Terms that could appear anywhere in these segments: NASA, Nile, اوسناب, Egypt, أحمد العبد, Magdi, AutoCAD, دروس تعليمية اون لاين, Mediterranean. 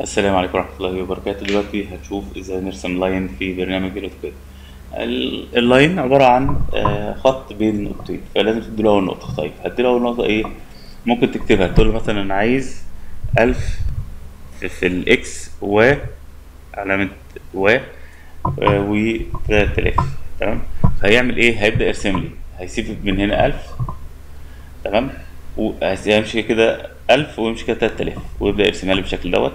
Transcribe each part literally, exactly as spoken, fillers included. السلام عليكم ورحمة الله وبركاته. دلوقتي هتشوف ازاي نرسم لاين في برنامج الأوتوكاد. اللاين عبارة عن خط بين نقطتين، فلازم تديله أول نقطة. طيب هديله أول نقطة إيه؟ ممكن تكتبها، تقول مثلا أنا عايز ألف في الإكس و علامة و و تلات آلاف، تمام؟ فهيعمل إيه؟ هيبدأ يرسم لي، هيسيب من هنا ألف، تمام؟ وهيمشي كده ألف ويمشي كده تلات آلاف ويبدأ يرسمها لي بالشكل دوت.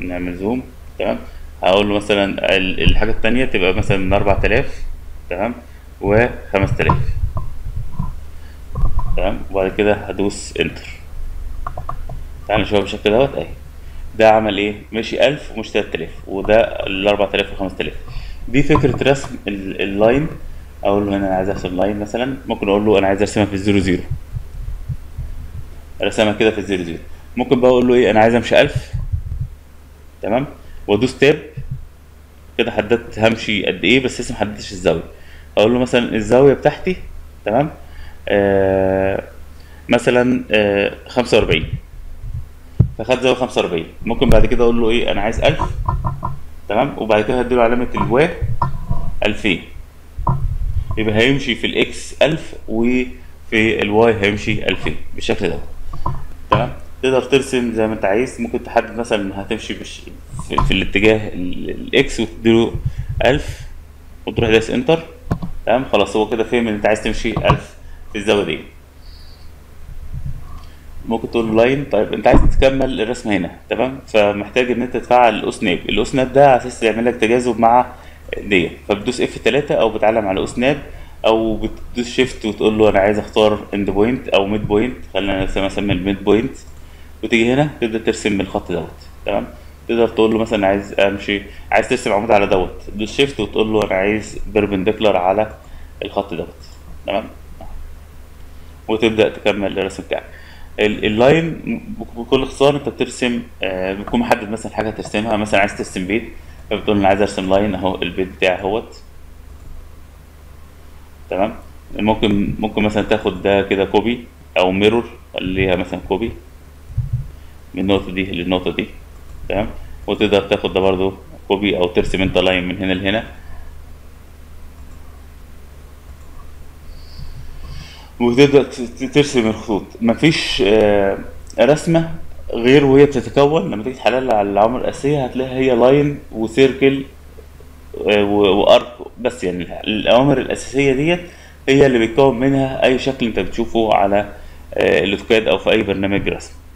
نعمل زوم، تمام. هقول له مثلا الحاجه الثانيه تبقى مثلا من أربعة آلاف، تمام، و خمسة آلاف، تمام. وبعد كده هدوس انتر. تعالى نشوفها بالشكل دوت اهي. ده عمل ايه؟ ماشي ألف ومش تلات آلاف، وده ال أربعة آلاف و خمسة آلاف. دي فكره رسم اللاين. اقول له انا عايز ارسم لاين، مثلا ممكن اقول له انا عايز ارسمها في الزيرو زيرو، ارسمها كده في الزيرو زيرو. ممكن بقى اقول له ايه؟ انا عايز امشي ألف، تمام، وادوس تاب كده. حددت همشي قد ايه بس لسه محددتش الزاويه. اقول له مثلا الزاويه بتاعتي، تمام، آه مثلا آه خمسة وأربعين، فاخد زاويه خمسة وأربعين. ممكن بعد كده اقول له ايه؟ انا عايز ألف، تمام، وبعد كده هديله علامه الوا ألفين، يبقى هيمشي في الاكس ألف وفي الواي هيمشي ألفين بالشكل ده، تمام. تقدر ترسم زي ما انت عايز. ممكن تحدد مثلا هتمشي في الاتجاه الاكس وتديله ألف وتروح داس انتر، تمام. خلاص هو كده فهم ان انت عايز تمشي ألف في الزاويه دي. ممكن تقول لاين. طيب انت عايز تكمل الرسم هنا، تمام، فمحتاج ان انت تفعل الاوسناب. الاوسناب ده على اساس يعمل لك تجاذب مع دي، فبتدوس اف ثلاثة او بتعلم على الاوسناب، او بتدوس شيفت وتقول له انا عايز اختار اند بوينت او ميد بوينت. خلينا نسمي الميد بوينت، وتيجي هنا تبدا ترسم بالخط دوت، تمام. تقدر تقول له مثلا عايز امشي، عايز ترسم عمود على دوت، دوس شيفت وتقول له انا عايز بيربنديكولار على الخط دوت، تمام، وتبدا تكمل الرسم بتاعك. اللاين بكل اختصار انت بترسم، بتكون محدد مثلا حاجه ترسمها، مثلا عايز ترسم بيت، فبتقول انا عايز ارسم لاين اهو البيت بتاعي اهوت، تمام. ممكن ممكن مثلا تاخد ده كده كوبي او ميرور، خليها مثلا كوبي من النقطة دي للنقطة دي، تمام. وتقدر تاخد ده برضو كوبي او ترسم انت لاين من هنا لهنا. وتبدأ ترسم الخطوط. مفيش آه رسمة غير وهي بتتكون، لما تيجي تحللها على العمود الأساسية هتلاقيها هي لاين وسيركل آه وارك بس. يعني الأوامر الأساسية ديت هي اللي بيتكون منها أي شكل أنت بتشوفه على آه الأوتوكاد أو في أي برنامج رسم.